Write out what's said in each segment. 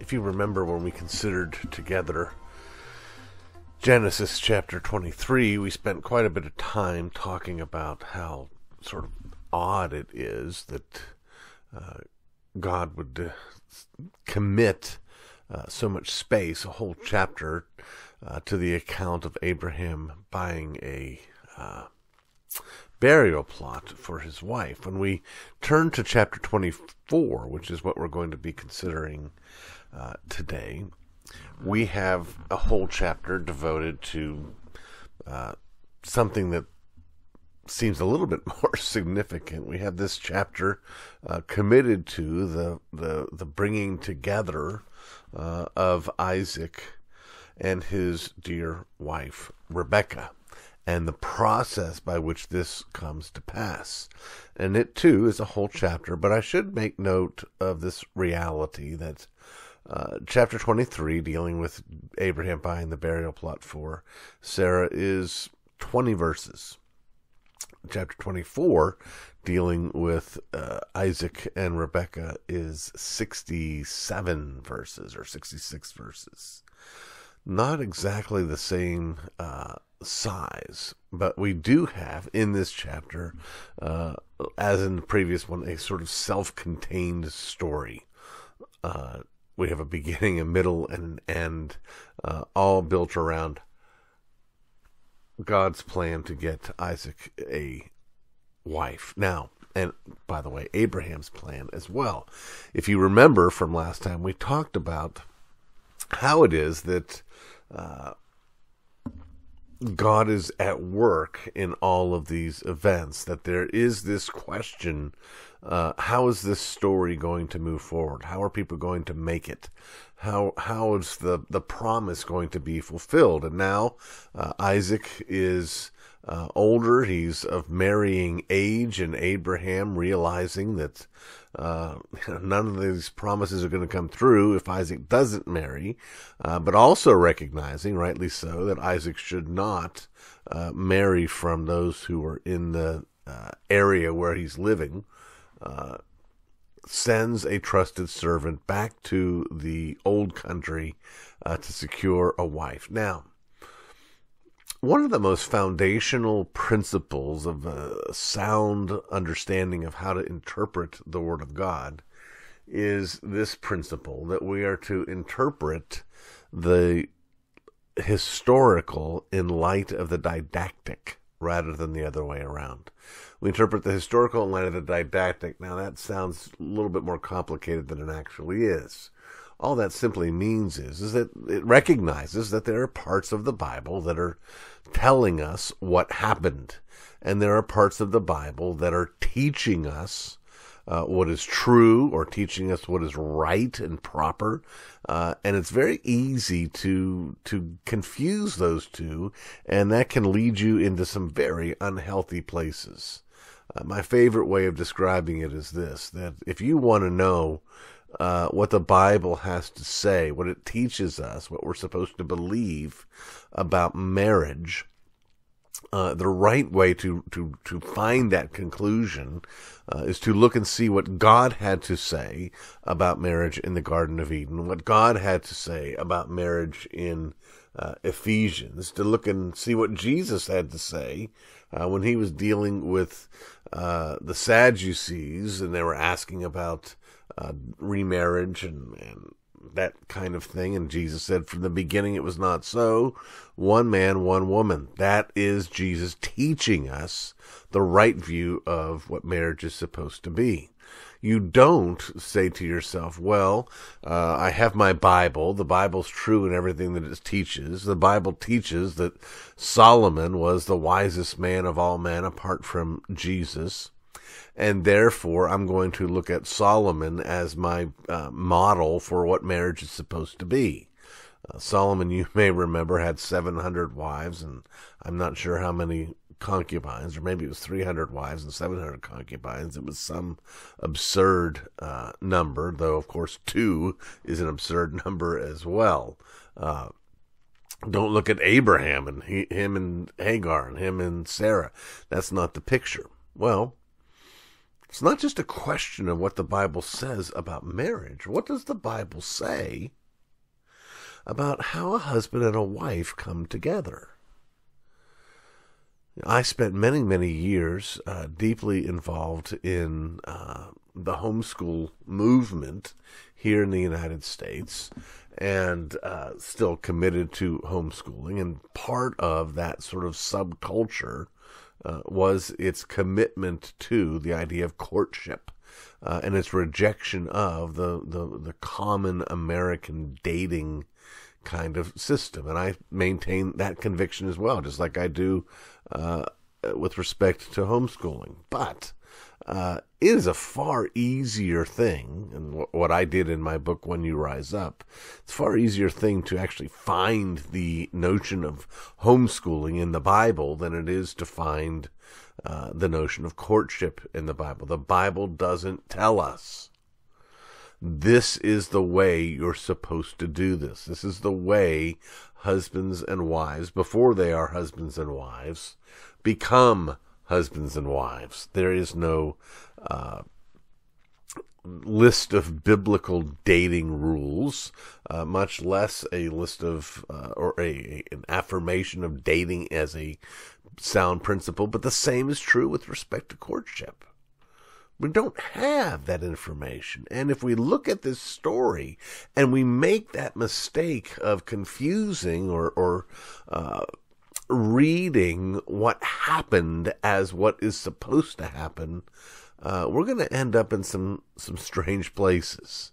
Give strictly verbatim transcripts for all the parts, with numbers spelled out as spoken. If you remember when we considered together Genesis chapter twenty-three, we spent quite a bit of time talking about how sort of odd it is that uh, God would uh, commit uh, so much space, a whole chapter, uh, to the account of Abraham buying a uh, burial plot for his wife. When we turn to chapter twenty-four, which is what we're going to be considering uh, today, we have a whole chapter devoted to uh, something that seems a little bit more significant. We have this chapter uh, committed to the, the, the bringing together uh, of Isaac and his dear wife, Rebekah, and the process by which this comes to pass. And it, too, is a whole chapter, but I should make note of this reality that Uh, chapter twenty-three, dealing with Abraham buying the burial plot for Sarah, is twenty verses. Chapter twenty-four, dealing with uh, Isaac and Rebekah, is sixty-seven verses or sixty-six verses. Not exactly the same uh, size, but we do have in this chapter, uh, as in the previous one, a sort of self-contained story. Uh, We have a beginning, a middle, and an end, uh, all built around God's plan to get Isaac a wife. Now, and by the way, Abraham's plan as well. If you remember from last time, we talked about how it is that uh, God is at work in all of these events, that there is this question, uh, how is this story going to move forward? How are people going to make it? How How is the, the promise going to be fulfilled? And now uh, Isaac is uh, older. He's of marrying age, and Abraham, realizing that uh, none of these promises are going to come through if Isaac doesn't marry, uh, but also recognizing, rightly so, that Isaac should not uh, marry from those who are in the uh, area where he's living, uh, sends a trusted servant back to the old country uh, to secure a wife. Now, one of the most foundational principles of a sound understanding of how to interpret the Word of God is this principle that we are to interpret the historical in light of the didactic rather than the other way around. We interpret the historical in light of the didactic. Now, that sounds a little bit more complicated than it actually is. All that simply means is, is that it recognizes that there are parts of the Bible that are telling us what happened, and there are parts of the Bible that are teaching us uh, what is true, or teaching us what is right and proper, uh, and it's very easy to to confuse those two, and that can lead you into some very unhealthy places. Uh, my favorite way of describing it is this, that if you want to know Uh, what the Bible has to say, what it teaches us, what we're supposed to believe about marriage, uh, the right way to, to, to find that conclusion uh, is to look and see what God had to say about marriage in the Garden of Eden, what God had to say about marriage in uh, Ephesians, to look and see what Jesus had to say uh, when he was dealing with uh, the Sadducees, and they were asking about Uh, remarriage and, and that kind of thing. And Jesus said, from the beginning it was not so. One man, one woman. That is Jesus teaching us the right view of what marriage is supposed to be. You don't say to yourself, well, uh, I have my Bible. The Bible's true in everything that it teaches. The Bible teaches that Solomon was the wisest man of all men apart from Jesus. And therefore, I'm going to look at Solomon as my uh, model for what marriage is supposed to be. Uh, Solomon, you may remember, had seven hundred wives, and I'm not sure how many concubines, or maybe it was three hundred wives and seven hundred concubines. It was some absurd uh, number, though, of course, two is an absurd number as well. Uh, don't look at Abraham and he, him and Hagar and him and Sarah. That's not the picture. Well, It's not just a question of what the Bible says about marriage. What does the Bible say about how a husband and a wife come together? I spent many, many years uh, deeply involved in uh, the homeschool movement here in the United States, and uh, still committed to homeschooling. And part of that sort of subculture uh, was its commitment to the idea of courtship uh, and its rejection of the, the, the common American dating kind of system. And I maintain that conviction as well, just like I do uh, with respect to homeschooling. But Uh, it is a far easier thing, and w what I did in my book, When You Rise Up, it's a far easier thing to actually find the notion of homeschooling in the Bible than it is to find uh, the notion of courtship in the Bible. The Bible doesn't tell us, this is the way you're supposed to do this. This is the way husbands and wives, before they are husbands and wives, become husbands and wives. There is no uh, list of biblical dating rules, uh, much less a list of, uh, or a, an affirmation of dating as a sound principle, but the same is true with respect to courtship. We don't have that information. And if we look at this story and we make that mistake of confusing or, or uh, reading what happened as what is supposed to happen, uh, we're going to end up in some, some strange places.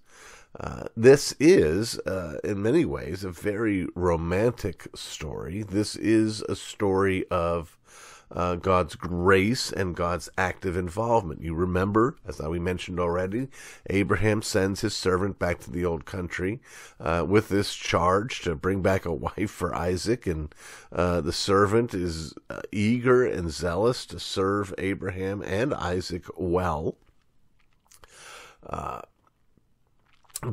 Uh, this is, uh, in many ways, a very romantic story. This is a story of uh, God's grace and God's active involvement. You remember, as we mentioned already, Abraham sends his servant back to the old country uh, with this charge to bring back a wife for Isaac, and uh, the servant is uh, eager and zealous to serve Abraham and Isaac well. Uh,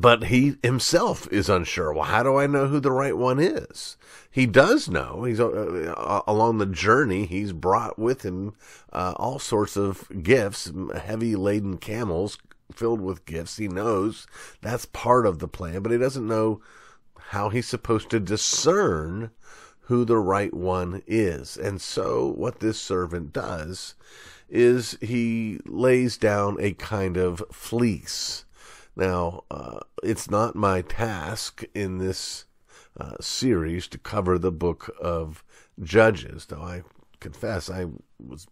But he himself is unsure. Well, how do I know who the right one is? He does know. He's uh, along the journey, he's brought with him uh, all sorts of gifts, heavy-laden camels filled with gifts. He knows that's part of the plan, but he doesn't know how he's supposed to discern who the right one is. And so what this servant does is he lays down a kind of fleece. Now, uh, it's not my task in this uh, series to cover the book of Judges, though I confess I was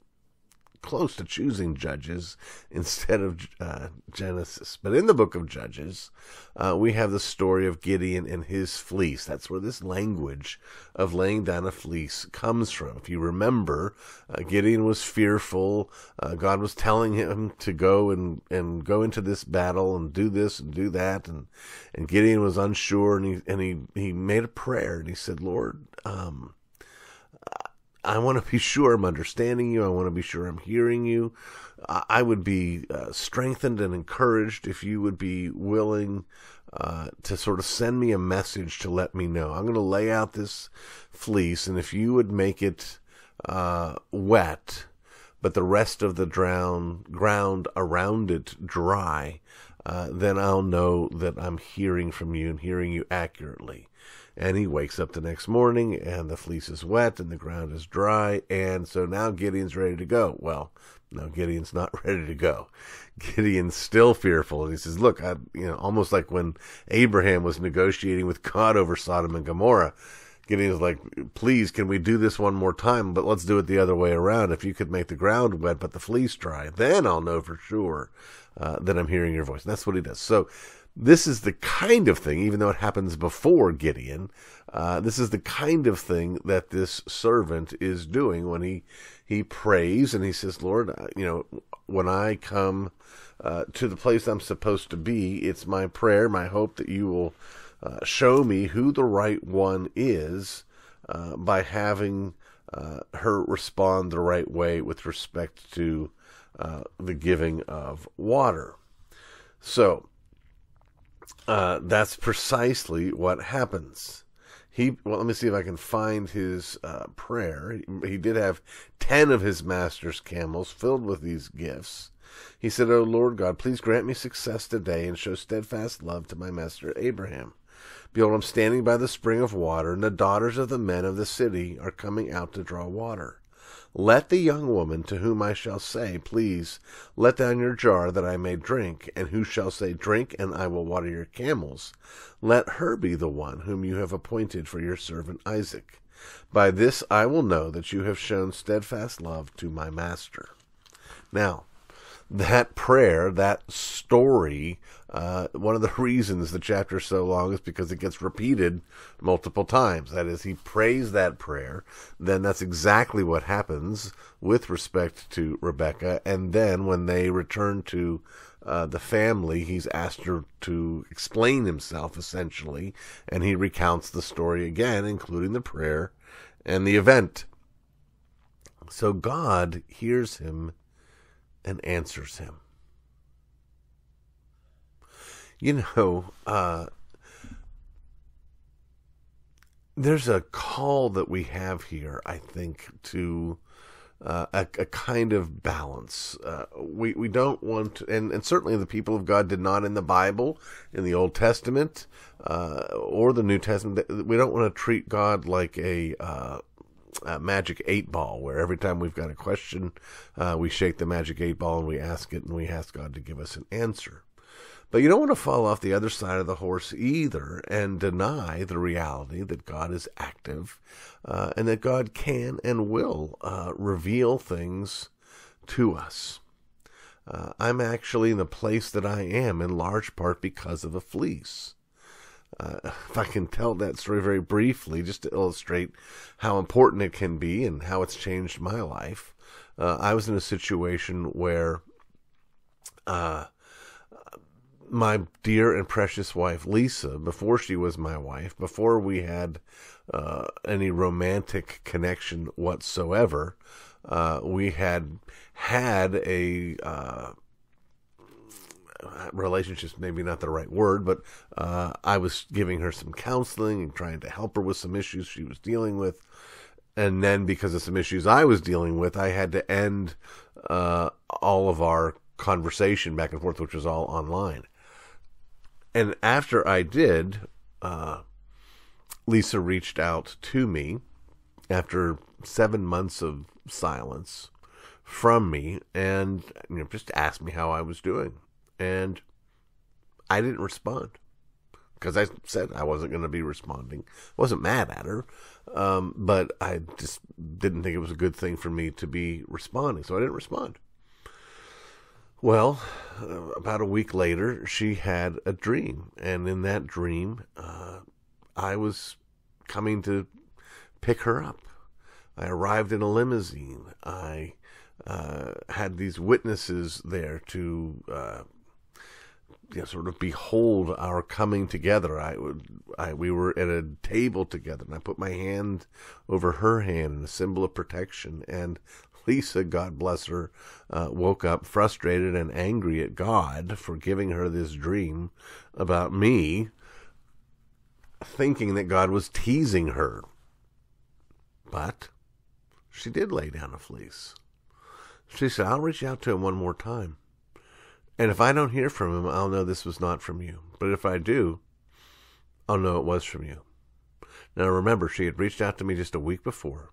close to choosing Judges instead of uh, Genesis. But in the book of Judges, uh, we have the story of Gideon and his fleece. That's where this language of laying down a fleece comes from. If you remember, uh, Gideon was fearful. Uh, God was telling him to go and, and go into this battle and do this and do that. And, and Gideon was unsure, and he, and he, he made a prayer, and he said, Lord, um, I want to be sure I'm understanding you. I want to be sure I'm hearing you. I would be uh, strengthened and encouraged if you would be willing uh, to sort of send me a message to let me know. I'm going to lay out this fleece, and if you would make it uh, wet, but the rest of the drown, ground around it dry, uh, then I'll know that I'm hearing from you and hearing you accurately. And he wakes up the next morning, and the fleece is wet, and the ground is dry, and so now Gideon's ready to go. Well, no, Gideon's not ready to go. Gideon's still fearful, and he says, look, I, you know, almost like when Abraham was negotiating with God over Sodom and Gomorrah, Gideon's like, please, can we do this one more time, but let's do it the other way around. If you could make the ground wet, but the fleece dry, then I'll know for sure uh, that I'm hearing your voice. And that's what he does. So this is the kind of thing, even though it happens before Gideon, uh, this is the kind of thing that this servant is doing when he, he prays and he says, Lord, you know, when I come uh, to the place I'm supposed to be, it's my prayer, my hope that you will uh, show me who the right one is uh, by having uh, her respond the right way with respect to uh, the giving of water. So Uh, that's precisely what happens. He, well, let me see if I can find his uh, prayer. He, he did have ten of his master's camels filled with these gifts, He said, O Lord God, please grant me success today and show steadfast love to my master Abraham. Behold, I'm standing by the spring of water, and the daughters of the men of the city are coming out to draw water. Let the young woman to whom I shall say, Please, let down your jar that I may drink, and who shall say, Drink, and I will water your camels, let her be the one whom you have appointed for your servant Isaac. By this I will know that you have shown steadfast love to my master. Now, that prayer, that story, uh, one of the reasons the chapter is so long is because it gets repeated multiple times. That is, he prays that prayer. Then that's exactly what happens with respect to Rebekah. And then when they return to uh, the family, he's asked her to explain himself, essentially. And he recounts the story again, including the prayer and the event. So God hears him and answers him. You know, uh, there's a call that we have here, I think, to uh, a, a kind of balance. Uh, we, we don't want to, and, and certainly the people of God did not in the Bible, in the Old Testament, uh, or the New Testament, we don't want to treat God like a... Uh, Uh, magic eight ball, where every time we've got a question, uh, we shake the magic eight ball and we ask it and we ask God to give us an answer. But you don't want to fall off the other side of the horse either and deny the reality that God is active uh, and that God can and will uh, reveal things to us. Uh, I'm actually in the place that I am in large part because of a fleece. Uh, if I can tell that story very briefly, just to illustrate how important it can be and how it's changed my life, uh, I was in a situation where uh, my dear and precious wife, Lisa, before she was my wife, before we had uh, any romantic connection whatsoever, uh, we had had a... Uh, relationships, maybe not the right word, but uh, I was giving her some counseling and trying to help her with some issues she was dealing with. And then because of some issues I was dealing with, I had to end uh, all of our conversation back and forth, which was all online. And after I did, uh, Lisa reached out to me after seven months of silence from me and, you know, just asked me how I was doing. And I didn't respond because I said I wasn't going to be responding. I wasn't mad at her, um, but I just didn't think it was a good thing for me to be responding, so I didn't respond. Well, uh, about a week later, she had a dream, and in that dream, uh, I was coming to pick her up. I arrived in a limousine. I uh, had these witnesses there to... Uh, You know, sort of behold our coming together. I would, I, we were at a table together, and I put my hand over her hand in a symbol of protection. And Lisa, God bless her, uh, woke up frustrated and angry at God for giving her this dream about me, thinking that God was teasing her. But she did lay down a fleece. She said, I'll reach out to him one more time. And if I don't hear from him, I'll know this was not from you. But if I do, I'll know it was from you. Now remember, she had reached out to me just a week before.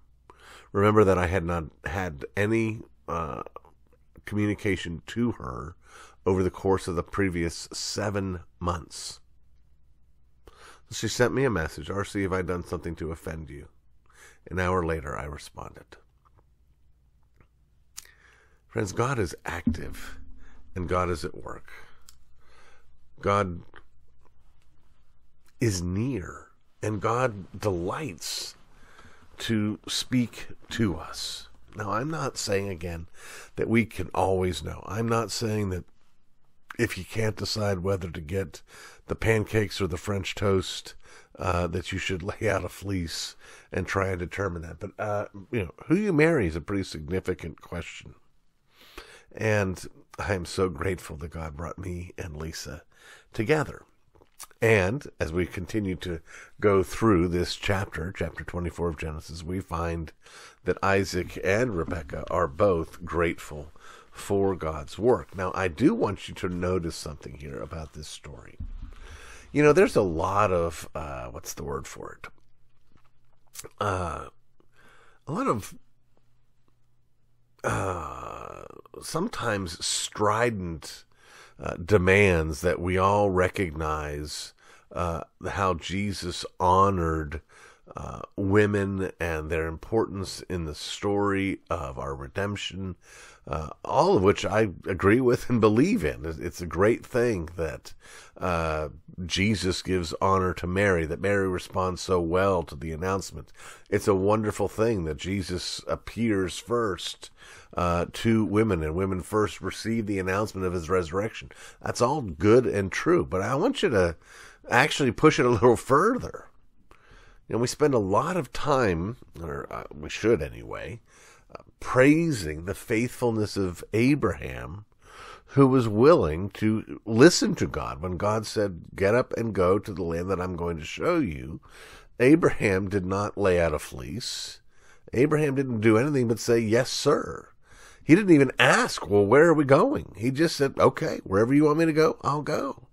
Remember that I had not had any uh, communication to her over the course of the previous seven months. She sent me a message, R C, have I done something to offend you? An hour later, I responded. Friends, God is active. And God is at work. God is near, and God delights to speak to us. Now, I'm not saying, again, that we can always know. I'm not saying that if you can't decide whether to get the pancakes or the French toast, uh, that you should lay out a fleece and try and determine that. But, uh, you know, who you marry is a pretty significant question. And I am so grateful that God brought me and Lisa together. And as we continue to go through this chapter, chapter twenty-four of Genesis, we find that Isaac and Rebekah are both grateful for God's work. Now, I do want you to notice something here about this story. You know, there's a lot of, uh, what's the word for it? Uh, a lot of uh, sometimes strident uh, demands that we all recognize uh, how Jesus honored Uh, women and their importance in the story of our redemption, uh, all of which I agree with and believe in. It's a great thing that uh, Jesus gives honor to Mary, that Mary responds so well to the announcement. It's a wonderful thing that Jesus appears first uh, to women, and women first receive the announcement of his resurrection. That's all good and true, but I want you to actually push it a little further. And we spend a lot of time, or uh, we should anyway, uh, praising the faithfulness of Abraham, who was willing to listen to God. When God said, get up and go to the land that I'm going to show you, Abraham did not lay out a fleece. Abraham didn't do anything but say, yes, sir. He didn't even ask, well, where are we going? He just said, okay, wherever you want me to go, I'll go.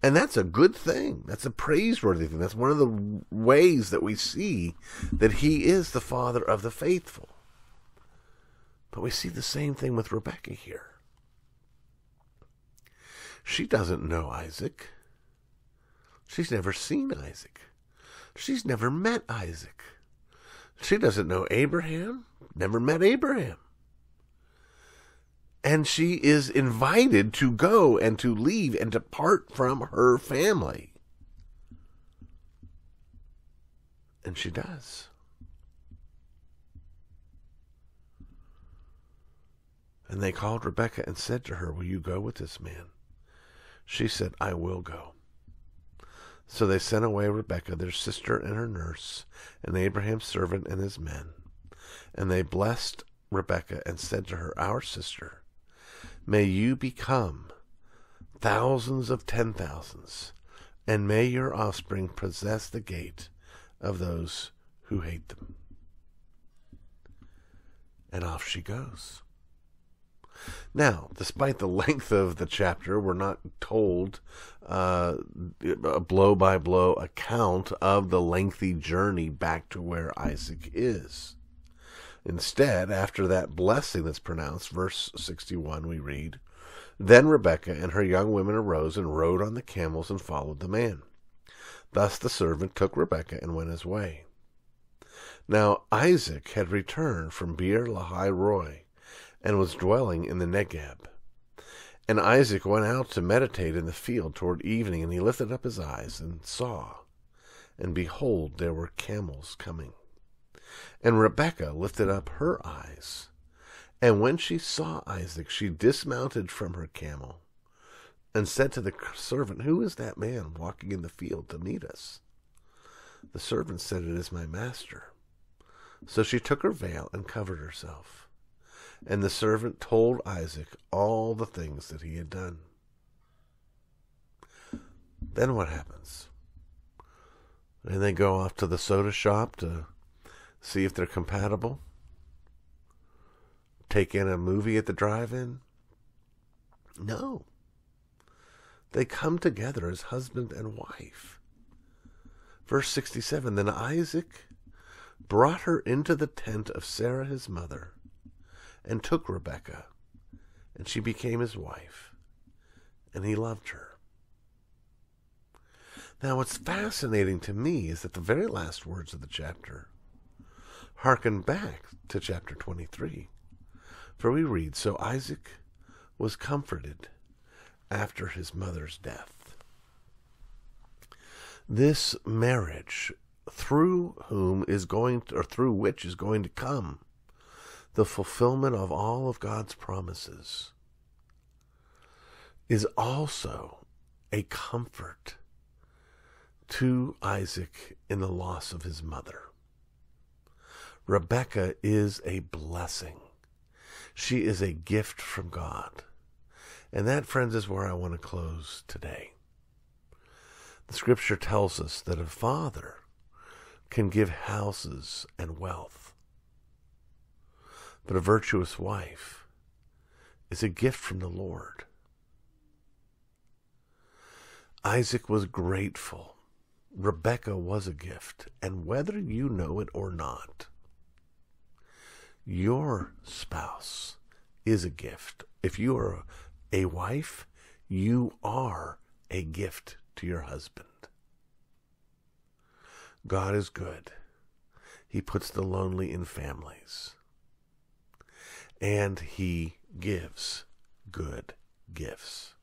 And that's a good thing. That's a praiseworthy thing. That's one of the ways that we see that he is the father of the faithful. But we see the same thing with Rebekah here. She doesn't know Isaac. She's never seen Isaac. She's never met Isaac. She doesn't know Abraham. Never met Abraham. And she is invited to go and to leave and depart from her family. And she does. And they called Rebekah and said to her, will you go with this man? She said, I will go. So they sent away Rebekah, their sister and her nurse, and Abraham's servant and his men. And they blessed Rebekah and said to her, our sister, may you become thousands of ten thousands, and may your offspring possess the gate of those who hate them. And off she goes. Now, despite the length of the chapter, we're not told uh, a blow-by-blow account of the lengthy journey back to where Isaac is. Instead, after that blessing that's pronounced, verse sixty-one, we read, then Rebekah and her young women arose and rode on the camels and followed the man. Thus the servant took Rebekah and went his way. Now Isaac had returned from Beer Lahai Roi and was dwelling in the Negev. And Isaac went out to meditate in the field toward evening, and he lifted up his eyes and saw, and behold, there were camels coming. And Rebekah lifted up her eyes, and when she saw Isaac, she dismounted from her camel and said to the servant, who is that man walking in the field to meet us? The servant said, it is my master. So she took her veil and covered herself. And the servant told Isaac all the things that he had done. Then what happens? And they go off to the soda shop to see if they're compatible. Take in a movie at the drive-in. No. They come together as husband and wife. Verse sixty-seven, then Isaac brought her into the tent of Sarah his mother and took Rebekah, and she became his wife, and he loved her. Now what's fascinating to me is that the very last words of the chapter hearken back to chapter twenty-three, for we read, so Isaac was comforted after his mother's death. This marriage, through whom is going to, or through which is going to come the fulfillment of all of God's promises, is also a comfort to Isaac in the loss of his mother. Rebekah is a blessing. She is a gift from God. And that, friends, is where I want to close today. The scripture tells us that a father can give houses and wealth, but a virtuous wife is a gift from the Lord. Isaac was grateful. Rebekah was a gift, and whether you know it or not, your spouse is a gift. If you are a wife, you are a gift to your husband. God is good. He puts the lonely in families. And he gives good gifts.